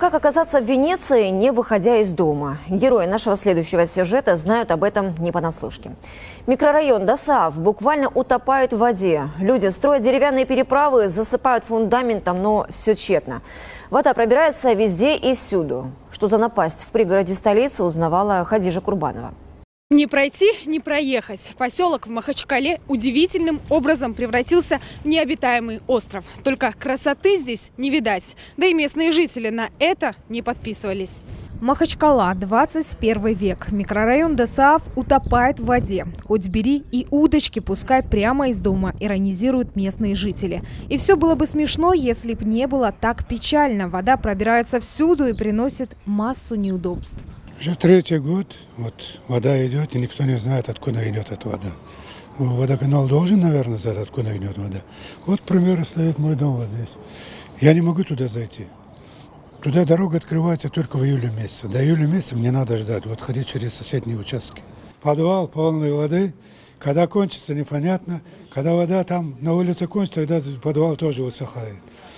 Как оказаться в Венеции, не выходя из дома? Герои нашего следующего сюжета знают об этом не понаслышке. Микрорайон ДОСААФ буквально утопают в воде. Люди строят деревянные переправы, засыпают фундаментом, но все тщетно. Вода пробирается везде и всюду. Что за напасть в пригороде столицы, узнавала Хадижа Курбанова. Не пройти, не проехать. Поселок в Махачкале удивительным образом превратился в необитаемый остров. Только красоты здесь не видать. Да и местные жители на это не подписывались. Махачкала, 21 век. Микрорайон ДОСААФ утопает в воде. Хоть бери и удочки пускай прямо из дома, иронизируют местные жители. И все было бы смешно, если бы не было так печально. Вода пробирается всюду и приносит массу неудобств. Уже третий год вот вода идет, и никто не знает, откуда идет эта вода. Водоканал должен, наверное, знать, откуда идет вода. Вот, к примеру, стоит мой дом вот здесь. Я не могу туда зайти. Туда дорога открывается только в июле месяце. До июля месяца мне надо ждать, вот ходить через соседние участки. Подвал полный воды. Когда кончится, непонятно. Когда вода там на улице кончится, тогда подвал тоже высыхает.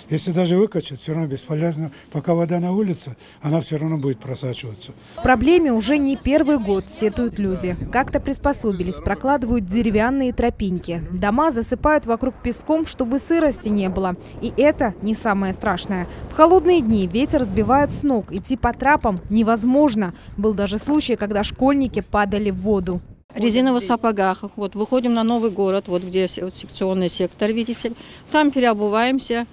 Если даже выкачать, все равно бесполезно. Пока вода на улице, она все равно будет просачиваться. Проблеме уже не первый год, сетуют люди. Как-то приспособились, прокладывают деревянные тропинки. Дома засыпают вокруг песком, чтобы сырости не было. И это не самое страшное. В холодные дни ветер сбивает с ног. Идти по трапам невозможно. Был даже случай, когда школьники падали в воду. Резиновых сапогах. Вот выходим на новый город, вот где вот секционный сектор, видите. Там переобуваемся.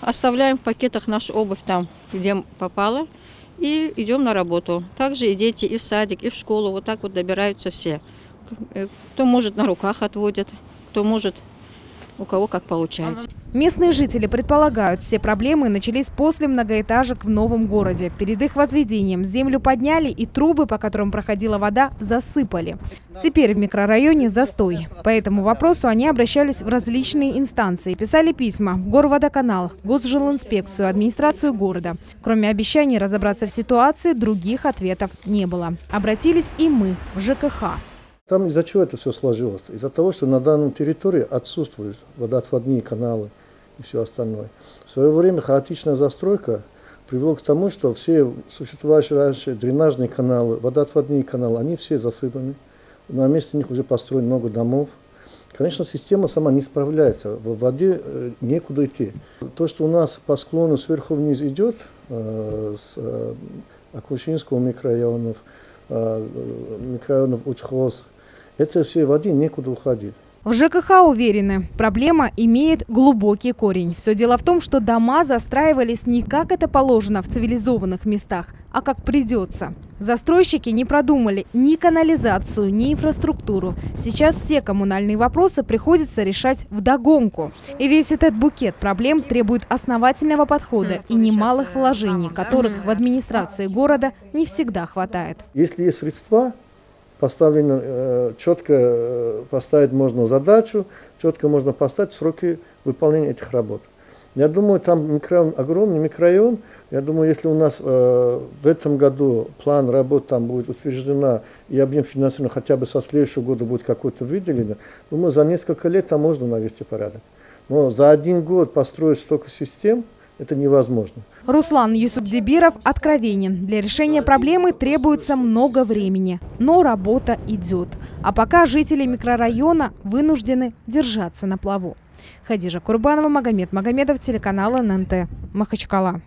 Оставляем в пакетах нашу обувь там, где попало, и идем на работу. Также и дети, и в садик, и в школу. Вот так вот добираются все. Кто может, на руках отводят, кто может, у кого как получается. Местные жители предполагают, все проблемы начались после многоэтажек в новом городе. Перед их возведением землю подняли и трубы, по которым проходила вода, засыпали. Теперь в микрорайоне застой. По этому вопросу они обращались в различные инстанции, писали письма в горводоканал, госжилинспекцию, администрацию города. Кроме обещаний разобраться в ситуации, других ответов не было. Обратились и мы в ЖКХ. Там из-за чего это все сложилось? Из-за того, что на данной территории отсутствуют водоотводные каналы и все остальное. В свое время хаотичная застройка привела к тому, что все существовавшие раньше дренажные каналы, водоотводные каналы, они все засыпаны. На месте них уже построено много домов. Конечно, система сама не справляется, в воде некуда идти. То, что у нас по склону сверху вниз идет, с Акушинского микрорайонов Учхоз, это все воде некуда уходить. В ЖКХ уверены, проблема имеет глубокий корень. Все дело в том, что дома застраивались не как это положено в цивилизованных местах, а как придется. Застройщики не продумали ни канализацию, ни инфраструктуру. Сейчас все коммунальные вопросы приходится решать вдогонку. И весь этот букет проблем требует основательного подхода и немалых вложений, которых в администрации города не всегда хватает. Если есть средства, четко поставить можно задачу, четко можно поставить сроки выполнения этих работ. Я думаю, там микрорайон, огромный микрорайон. Я думаю, если у нас в этом году план работ там будет утверждена и объем финансирования хотя бы со следующего года будет какой-то выделен, думаю, за несколько лет там можно навести порядок. Но за один год построить столько систем, это невозможно. Руслан Юсубдибиров откровенен. Для решения проблемы требуется много времени, но работа идет. А пока жители микрорайона вынуждены держаться на плаву. Хадижа Курбанова, Магомед Магомедов, телеканал ННТ, Махачкала.